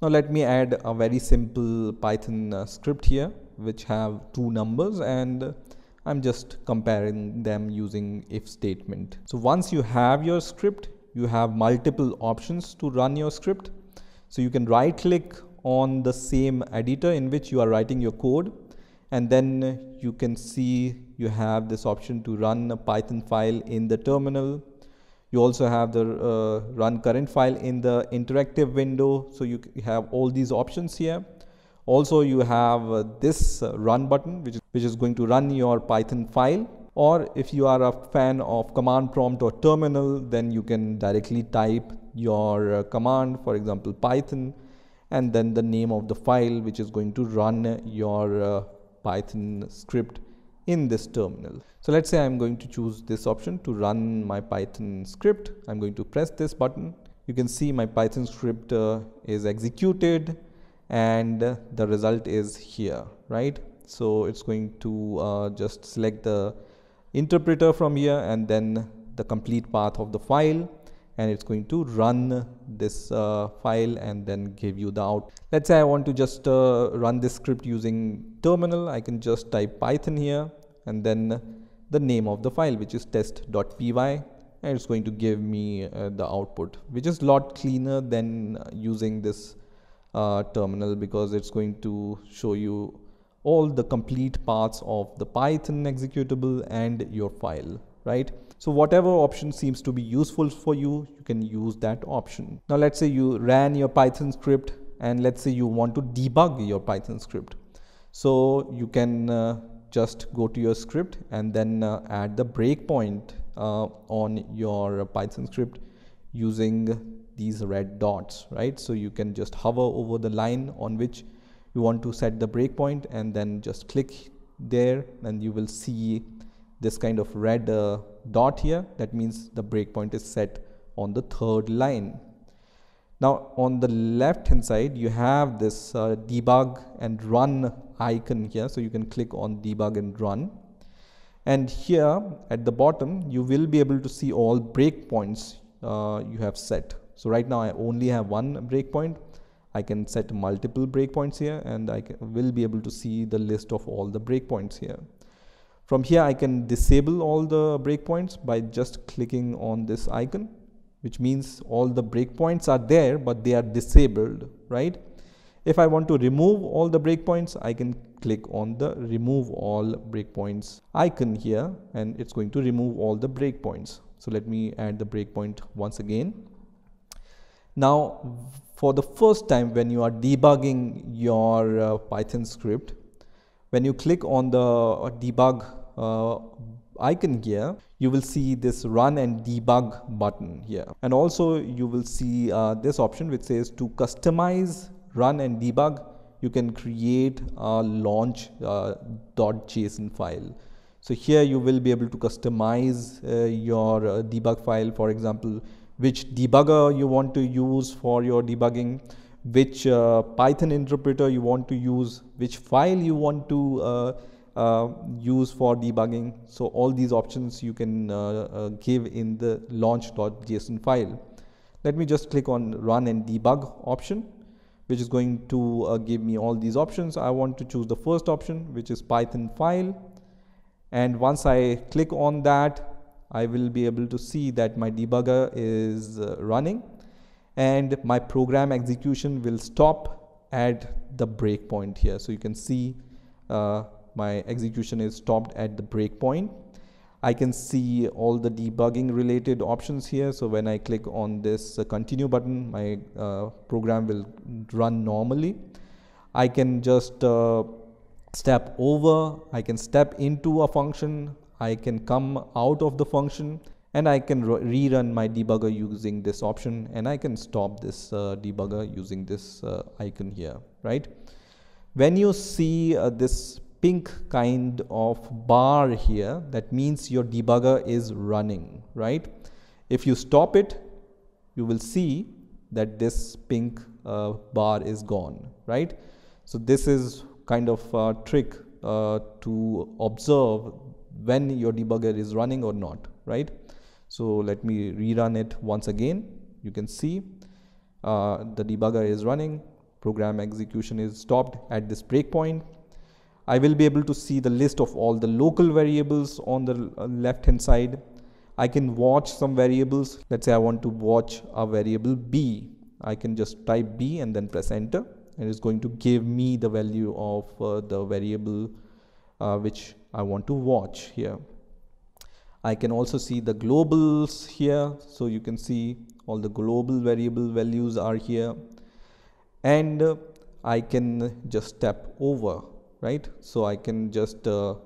Now let me add a very simple Python script here, which have two numbers, and I'm just comparing them using if statement. So once you have your script, you have multiple options to run your script. So you can right click on the same editor in which you are writing your code, and then you can see you have this option to run a Python file in the terminal. You also have the run current file in the interactive window. So you have all these options here. Also you have this run button, which is going to run your Python file. Or if you are a fan of command prompt or terminal, then you can directly type your command, for example Python, and then the name of the file which is going to run your Python script in this terminal. So let's say I'm going to choose this option to run my Python script. I'm going to press this button. You can see my Python script is executed, and the result is here, right? So it's going to just select the interpreter from here and then the complete path of the file, and it's going to run this file and then give you the output. Let's say I want to just run this script using terminal. I can just type Python here and then the name of the file, which is test.py, and it's going to give me the output, which is a lot cleaner than using this terminal, because it's going to show you all the complete parts of the Python executable and your file, right? So whatever option seems to be useful for you, you can use that option. Now let's say you ran your Python script, and let's say you want to debug your Python script. So you can just go to your script and then add the breakpoint on your Python script using these red dots, right? So you can just hover over the line on which you want to set the breakpoint and then just click there, and you will see this kind of red dot here. That means the breakpoint is set on the third line. Now on the left hand side you have this debug and run icon here, so you can click on debug and run, and here at the bottom you will be able to see all breakpoints you have set. So right now I only have one breakpoint. I can set multiple breakpoints here, and I will be able to see the list of all the breakpoints here. From here I can disable all the breakpoints by just clicking on this icon, which means all the breakpoints are there but they are disabled, right? If I want to remove all the breakpoints, I can click on the remove all breakpoints icon here, and it's going to remove all the breakpoints. So let me add the breakpoint once again. Now for the first time when you are debugging your Python script, when you click on the debug icon here, you will see this run and debug button here. And also you will see this option which says to customize run and debug, you can create a launch.json file. So here you will be able to customize your debug file, for example, which debugger you want to use for your debugging, which Python interpreter you want to use, which file you want to use for debugging. So all these options you can give in the launch.json file. Let me just click on run and debug option, which is going to give me all these options. I want to choose the first option, which is Python file, and once I click on that, I will be able to see that my debugger is running, and my program execution will stop at the breakpoint here. So you can see my execution is stopped at the breakpoint. I can see all the debugging related options here. So when I click on this continue button, my program will run normally. I can just step over, I can step into a function, I can come out of the function, and I can rerun my debugger using this option, and I can stop this debugger using this icon here, right? When you see this pink kind of bar here, that means your debugger is running, right? If you stop it, you will see that this pink bar is gone, right? So this is kind of a trick to observe when your debugger is running or not, right? So let me rerun it once again. You can see the debugger is running, program execution is stopped at this breakpoint. I will be able to see the list of all the local variables on the left hand side. I can watch some variables. Let's say I want to watch a variable B. I can just type B and then press enter, and it's going to give me the value of the variable which I want to watch here. I can also see the globals here, so you can see all the global variable values are here, and I can just step over, right? So I can just go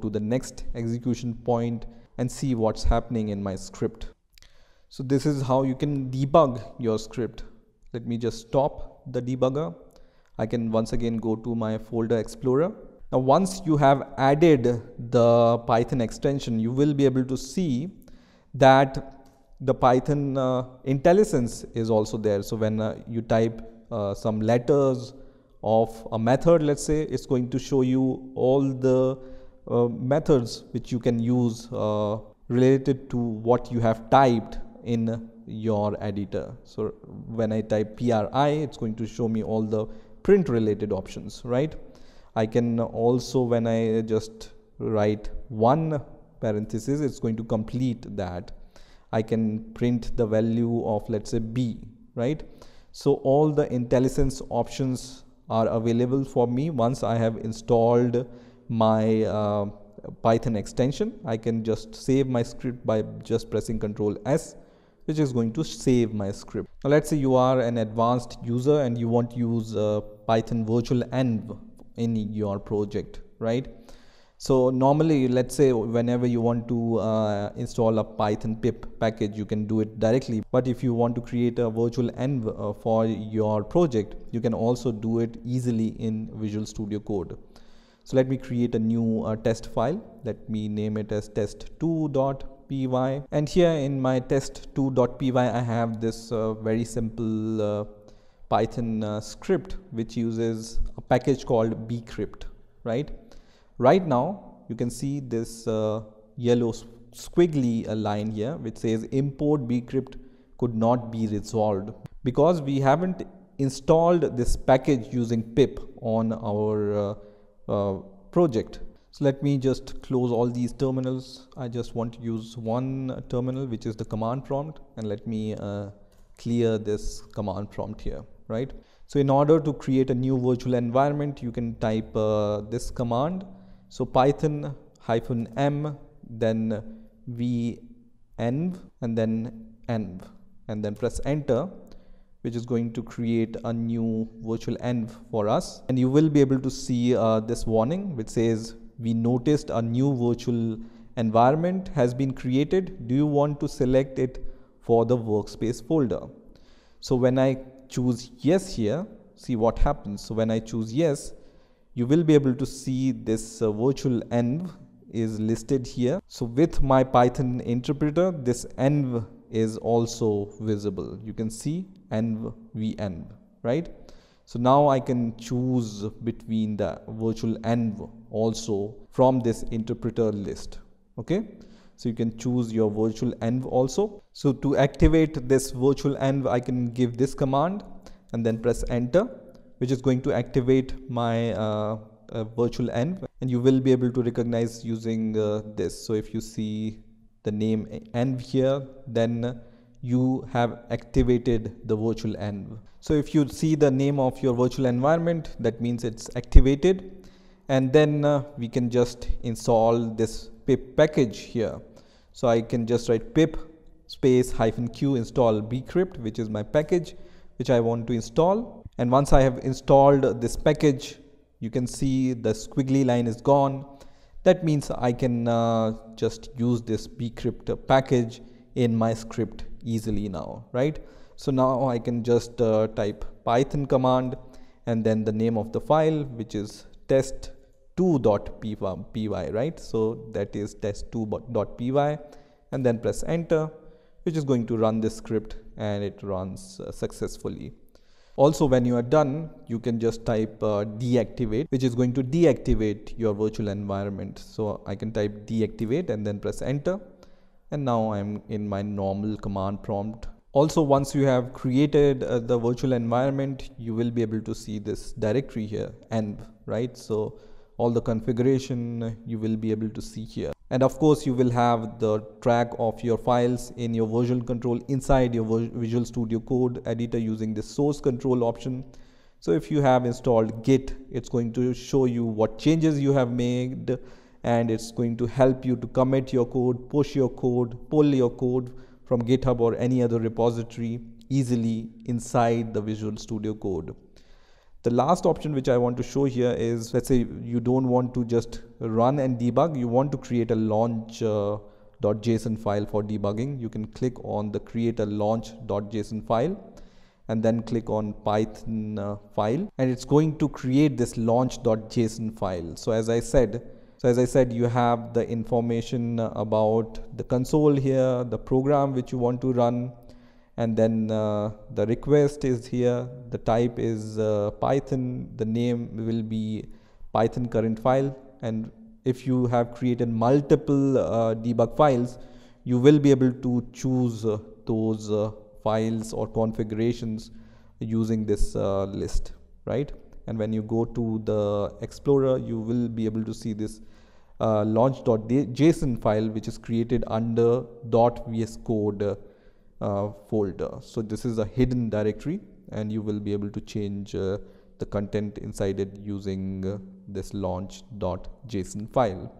to the next execution point and see what's happening in my script. So this is how you can debug your script. Let me just stop the debugger. I can once again go to my folder explorer. Now once you have added the Python extension, you will be able to see that the Python IntelliSense is also there. So when you type some letters of a method, let's say, it's going to show you all the methods which you can use related to what you have typed in your editor. So when I type PRI, it's going to show me all the print related options, right? I can also, when I just write one parenthesis, it's going to complete that. I can print the value of, let's say, B, right? So all the IntelliSense options are available for me. Once I have installed my Python extension, I can just save my script by just pressing Control S, which is going to save my script. Now let's say you are an advanced user and you want to use Python virtual env in your project, right? So normally, let's say, whenever you want to install a Python pip package, you can do it directly. But if you want to create a virtual env for your project, you can also do it easily in Visual Studio Code. So let me create a new test file. Let me name it as test2.py. And here in my test2.py, I have this very simple Python script which uses a package called bcrypt, right? Right now, you can see this yellow squiggly line here which says import bcrypt could not be resolved because we haven't installed this package using pip on our project. So let me just close all these terminals. I just want to use one terminal, which is the command prompt, and let me clear this command prompt here, right? So in order to create a new virtual environment, you can type this command. So Python -m, then venv, and then env, and then press enter, which is going to create a new virtual env for us. And you will be able to see this warning which says, we noticed a new virtual environment has been created. Do you want to select it for the workspace folder? So when I choose yes here, see what happens. So when I choose yes, you will be able to see this virtual env is listed here. So with my Python interpreter, this env is also visible. You can see env, venv, right? So now I can choose between the virtual env also from this interpreter list, okay? So you can choose your virtual env also. So to activate this virtual env, I can give this command and then press enter, which is going to activate my virtual env, and you will be able to recognize using this. So if you see the name env here, then you have activated the virtual env. So if you see the name of your virtual environment, that means it's activated, and then we can just install this pip package here. So I can just write pip space -q install bcrypt, which is my package which I want to install. And once I have installed this package, you can see the squiggly line is gone. That means I can just use this bcrypt package in my script easily now, right? So now I can just type Python command and then the name of the file, which is test2.py, right? So that is test2.py, and then press enter, which is going to run this script, and it runs successfully. Also, when you are done, you can just type deactivate, which is going to deactivate your virtual environment. So I can type deactivate and then press enter. And now I'm in my normal command prompt. Also, once you have created the virtual environment, you will be able to see this directory here, env, right? So all the configuration you will be able to see here. And of course, you will have the track of your files in your version control inside your Visual Studio Code editor using the source control option. So if you have installed Git, it's going to show you what changes you have made, and it's going to help you to commit your code, push your code, pull your code from GitHub or any other repository easily inside the Visual Studio Code. The last option which I want to show here is, let's say you don't want to just run and debug, you want to create a launch.json file for debugging. You can click on the create a launch.json file and then click on Python file, and it's going to create this launch.json file. So as I said, you have the information about the console here, the program which you want to run, and then the request is here, the type is Python, the name will be Python current file. And if you have created multiple debug files, you will be able to choose those files or configurations using this list, right? And when you go to the Explorer, you will be able to see this launch.json file, which is created under .vscode folder. So this is a hidden directory, and you will be able to change the content inside it using this launch.json file.